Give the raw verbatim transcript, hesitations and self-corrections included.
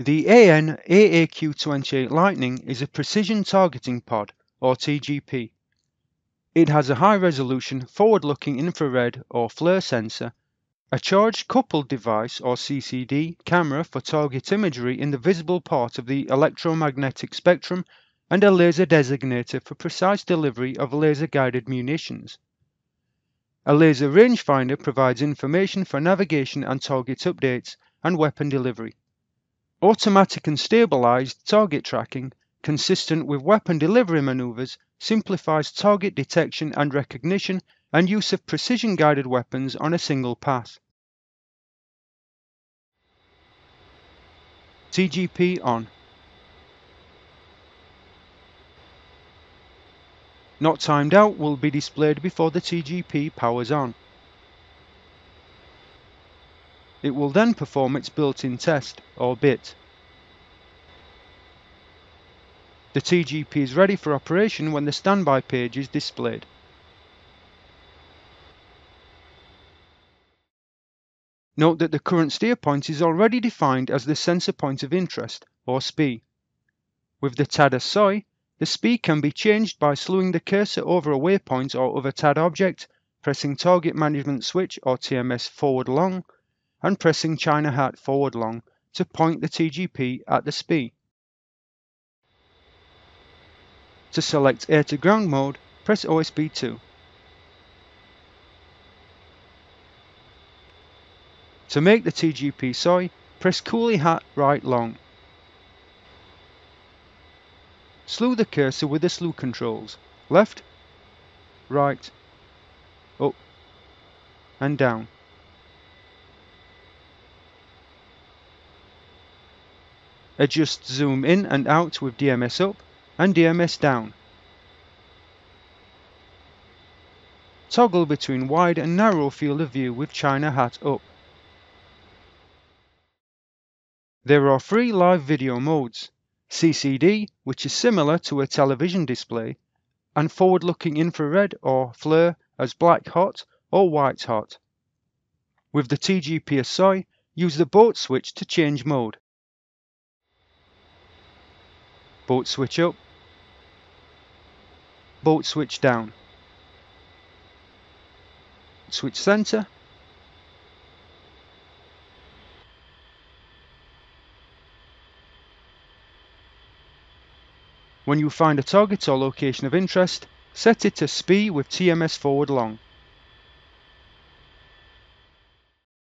The A N A A Q twenty-eight Litening is a precision targeting pod, or T G P. It has a high-resolution, forward-looking infrared or FLIR sensor, a charged coupled device or C C D camera for target imagery in the visible part of the electromagnetic spectrum, and a laser designator for precise delivery of laser-guided munitions. A laser rangefinder provides information for navigation and target updates and weapon delivery. Automatic and stabilized target tracking, consistent with weapon delivery maneuvers, simplifies target detection and recognition and use of precision-guided weapons on a single pass. T G P on. Not timed out will be displayed before the T G P powers on. It will then perform its built-in test, or B I T. The T G P is ready for operation when the standby page is displayed. Note that the current steer point is already defined as the sensor point of interest, or S P I. With the T A D A S O I, the S P I can be changed by slewing the cursor over a waypoint or other T A D object, pressing Target Management Switch or T M S forward long, and pressing China Hat forward long to point the T G P at the S P I. To select Air to Ground mode, press O S B two. To make the T G P S O I, press Coolie Hat right long. Slew the cursor with the slew controls, left, right, up, and down. Adjust zoom in and out with D M S up and D M S down. Toggle between wide and narrow field of view with China Hat up. There are three live video modes: C C D, which is similar to a television display, and forward-looking infrared or FLIR as black hot or white hot. With the T G P S O I, use the boat switch to change mode. Boat switch up, boat switch down, switch center, when you find a target or location of interest, set it to S P I with T M S forward long.